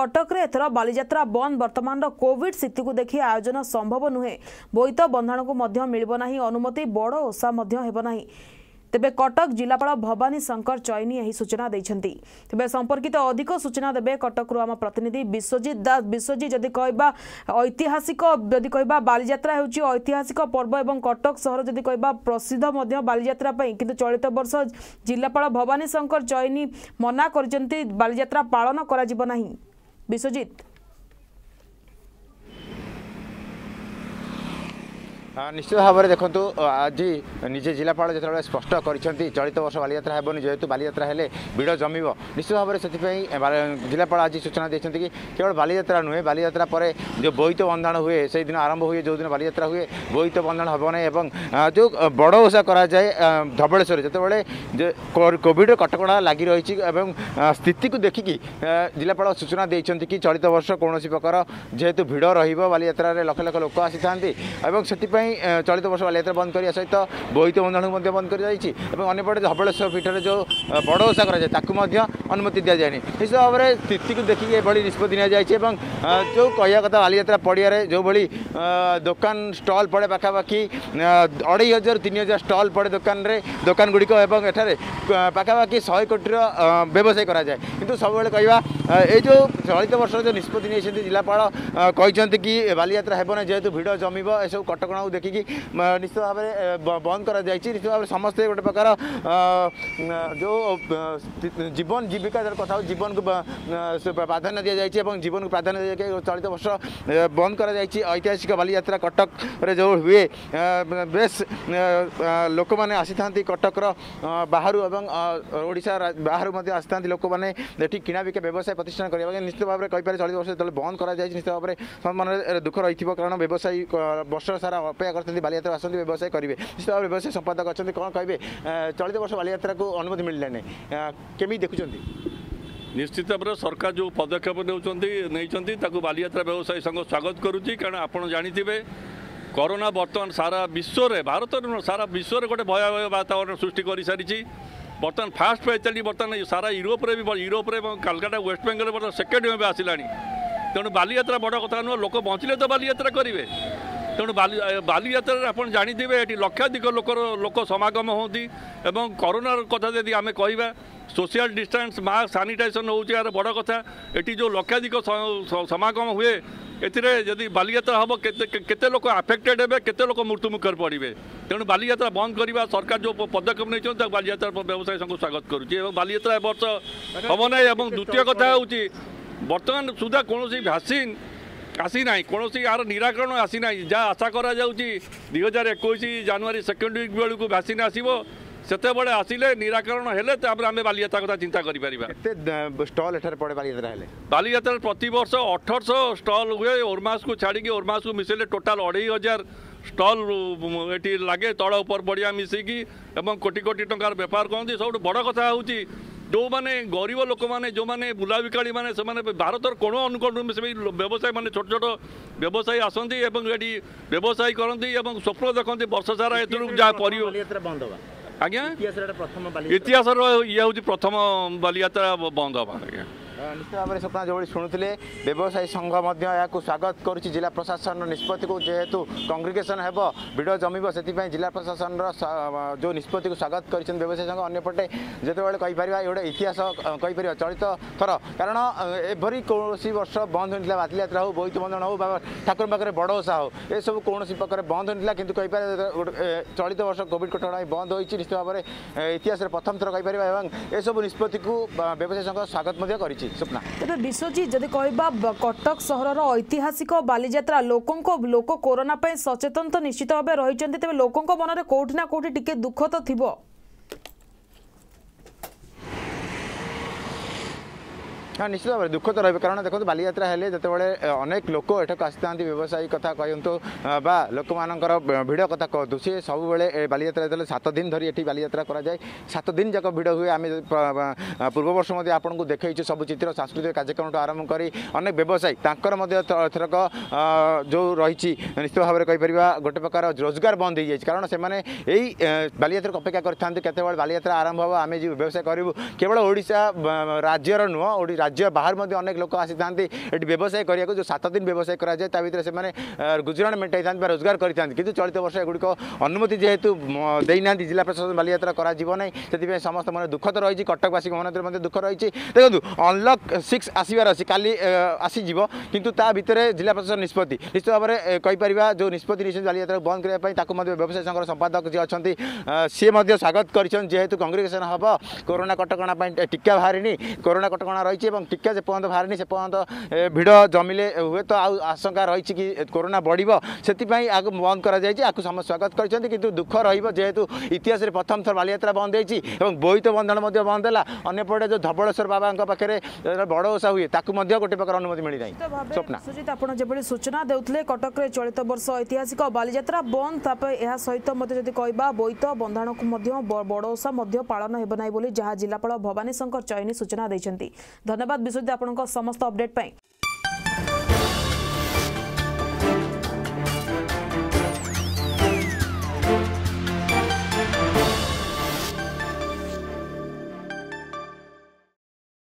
कटक रे एथर बालीजात्रा बंद बर्तमान कोविड स्थिति को देखि आयोजन संभव नुहे। बोईत बंधाण को मध्य मिलिबो नाही अनुमति, बड़ ओसा मध्य हेबो नाही। तेबे कटक जिलापाल भवानी शंकर चयनी यही सूचना दैछन्ती। तेबे संपर्कित अधिक सूचना देबे कटक आम प्रतिनिधि विश्वजीत दास। विश्वजीत, जदि कहबा ऐतिहासिक, जदि कहबा बालीजात्रा हेउची ऐतिहासिक पर्व एवं कटक सहर जदि कहबा प्रसिद्ध मध्य बालीजात्रा पई, किंतु चलित वर्ष जिलापाल भवानी शंकर चयनी मना करजन्ती बालीजात्रा पालन करा जिबो नाही। विश्वजीत, निश्चित भाव में देखूँ आज निजे जिलापाल जो स्पष्ट कर चलित वर्ष बालीजात्रा हेनी, जेहेतु बालीजात्रा हेले भिड़ जमीब। निश्चित भाव में से जिलापाल आज सूचना देते कि केवल बालीजात्रा नुहे, बालीजात्रा पर जो बोईत बंधाण हुए से दिन आरंभ हुए, जो दिन बालीजात्रा हुए बोईत बंधाण हेबो नै। एवं जो बड़ ओषा करा जाए धबलेश्वर जिते कोविड कटकणा लगी रही स्थित को देखिकी जिलापाल सूचना देते कि चलित वर्ष कौन प्रकार जेहेतु भिड़ रलीजात्र लक्ष लक्ष लोक आसी था चलित वर्ष बालीजात्रा बंद करने सहित बोईत बंधाण बंद करपटे धबलेश्वर पीठर जो बड़ ओषा कराए अनुमति दि जाए। इस भाव में स्थित को देखिए निष्पत्ति जो कह कथा बालीजात्रा पड़िया जो भाई दोकान स्टल पड़े पाखापाखि 2500-3000 स्टल पड़े दोकान दोकान गुड़िक पाखापाखि 100 कोटी व्यवसाय कराए। कि सब कहवा ये जो चलित वर्ष जो निष्पत्ति जिलापाल कहते कि बालीजात्रा हेब ना, जेहेतु भिड़ जमीब एसब कटक को देखिकी निश्चित भाव में बंद कर। निश्चित भाव में समस्ते गोटे प्रकार जो जीवन जीविका कथ जीवन को प्राधान्य दि जाए, जीवन को प्राधान्य दि जाए। चलित वर्ष बंद कर ऐतिहासिक बालीजात्रा कटक रे जो हुए बेस लोक मैंने आसी था कटक बाहर एवं ओडिशा बाहर आसी था लोक मैंने किणा बिका व्यवसाय प्रतिष्ठान करने। निश्चित भाव में कहीपर चलित वर्ष जो बंद कर निश्चित भाव में मन दुख रही कारण व्यवसायी वर्ष सारा अपेक्षा करते बालीजात्रा आसती व्यवसाय करेंगे। निश्चित भाव में व्यवसाय संपादक अच्छा कौन कहे चलित वर्ष बालीजात्रा को अनुमति मिललानी केमी देखुं। निश्चित भाव में सरकार जो पदक्षेप नहीं बालीजात्रा व्यवसायी संघ स्वागत करुच्ची, कारण आपड़ जाथे कोरोना बर्तमान सारा विश्व में भारत सारा विश्व में गोटे भयावह वातावरण सृष्टि कर सारी। बर्तमान फास्ट पेज चलिए, बर्तमान सारा यूरोप कलकाता वेस्ट बेंगल बर्तमान सेकेंड वेव आसला। तेणु बालीजात्रा बड़ कथा नुह, लोक बंचले तो बालीजात्रा करेंगे। तेणु बालीजात्रा आप जानते हैं ये लक्षाधिक लोक समागम होती एवं कोरोना कथा जब आम कह सोशल डिस्टेंस मास्क सानिटाइजेशन हो बड़ कथा। ये जो लक्षाधिक समागम हुए यदि बालीजात्रा हम केते लोक आफेक्टेड हे, केते लोक मृत्युमुखर पड़े। तेणु बालीजात्रा बंद करने सरकार जो पदक्षेप नहीं बालीजात्रा व्यवसायी संघ स्वागत करुच्ची। बालीजात्रा वर्ष हम ना। द्वितीय कथा हूँ बर्तमान सुधा कौन भैक्सीन आसी ना, कौन यार निराकरण आसी ना। जहाँ आशा करा जाउची 2021 जनवरी सेकेंड वीक बेलू भैक्सीन आसो सेते बड़े आसिले निराकरण हेले आम बालीजात्रा कथा चिंता करि परिबा। स्टल एठार पड़े बालीजात्रा हेले बालीजात्रा प्रति वर्ष 1800 स्टल हुए। ओरमास को छाड़ी ओरमास को मिसेले टोटाल 2500 स्टल ये लगे तल उपर बढ़िया मिसिकी एवं कोटी कोटी टंकार व्यापार करती। सब बड़ कथा हूँ जो माने गरीब लोक माने जो माने बुला बिकाड़ी माने से माने भारतर कोण अनुकोण से व्यवसाय माने छोट छोट व्यवसायी आसती ये व्यवसाय करती स्वप्न देखते वर्ष सारा एथुरु जा परियो बंद होगा। आज्ञा इतिहास ये हूँ प्रथम बालीजात्रा बंद होगा। आज्ञा निश्चित भाव में स्वप्न जो शुणुते व्यवसायी संघ स्वागत करुच्ची जिला प्रशासन निष्पत्ति को, जेहेतु कंग्रिगेसन हेब भिड़ जमीब से जिला प्रशासन जो निष्पत्ति को स्वागत कर व्यवसायी संघ। अंपटे जिते बड़े कहीपर ये गोटे इतिहास कहीपर चलित थर कारण एभरी कौन वर्ष बंद होता बालीजात्रा हो बोईत बंधाण हो ठाकुर पाखे बड़ ओषा हो सब कौन प्रकार बंद होता कि चलित वर्ष कोविड कटकणा बंद होती। निश्चित भाव में इतिहास प्रथम थर कहीपर एवं ये सब निष्पत्ति को व्यवसायी संघ स्वागत कर। तेज विश्वजीत, जब कह कटक सहर ऐतिहासिक बालीजात्रा लोक कोरोना सचेतन तो निश्चित भाव रही, तेज लोक मन में कौटि ना कौटि टिके दुख तो थी। हाँ, निश्चित भाव में दुख तो रही कारण देखो बालीजात्रा हेले जो अनेक लोक एठक आसी था व्यवसायी कथा कहतु बा लोक मानकर भिड़ कथा कहतु सी सबुबले बालीजात्रा जो 7 दिन धरी ये बालीजात्रा कराए 7 दिन जाक भिड़ हुए। आम पूर्व वर्ष आपन को देखु सब चित्र सांस्कृतिक कार्यक्रम आरंभ कर अनेक व्यवसायी थरक जो रही निश्चित भाव में कहीपर गोटे प्रकार रोजगार बंद हो जाए, कारण से बालीजात्रा को अपेक्षा करते बालीजात्रा आरंभ हो आम व्यवसाय करूँ। केवल ओडिशा राज्यर नुह राज्य बाहर मध्य अनेक लोक आसी थांती एटी व्यवसाय करिया को जो 7 दिन व्यवसाय करा जाय ता भितर से माने गुजराण मेंटाई थांती बा रोजगार करि थांती किंतु चलित वर्ष एगुडी को अनुमति जेहेतु देई नांती जिला प्रशासन बालियात्रा करा जीव नै सेति समस्त मन दुख तो रही कटकवासी मन मध्य दुख रही देखो अनलॉक 6 आसबार अच्छी का आसीज कितु ता भितर जिला प्रशासन निष्पत्ति निश्चित भाव में कहींपर जो निष्पत्ति बालियात्रा बंद करने व्यवसाय संघर संपादक जी अच्छा सी स्वागत करेतु कंग्रेगेसन हम कोरोना कटका टीका बाहरी कोरोना कटका रही है और टीका जे पर्यंत बाहरी से पर्यंत भिड़ जमिले हुए तो आशंका रही कि कोरोना बढ़ो से बंद कर समस्त स्वागत कर दुख रेहेतु इतिहास में प्रथम थर बालियात्रा बंद हो बोईत बंधन बंद है अंपटे जो धबलेश्वर बाबा पाखे बड़ ओसा हुए गोटे प्रकार अनुमति मिली नहीं। स्वप्न सुजित आप जो सूचना देते कटक चलित वर्ष ऐतिहासिक बालियात्रा बंद यह सहित मतलब जब कह बोईत बंधाण को बड़ ओसा पालन होना जहाँ जिलापाल भवानी शंकर चयनी सूचना देते। धन्यवाद विश्वजित आपंक समस्त अपडेट।